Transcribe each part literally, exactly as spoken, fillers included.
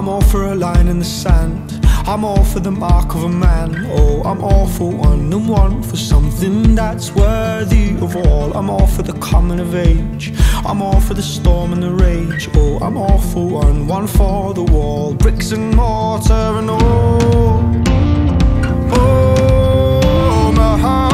I'm all for a line in the sand, I'm all for the mark of a man. Oh, I'm all for one and one, for something that's worthy of all. I'm all for the coming of age, I'm all for the storm and the rage. Oh, I'm all for one, one for the wall, bricks and mortar and all. Oh, my heart.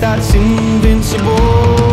That's invincible.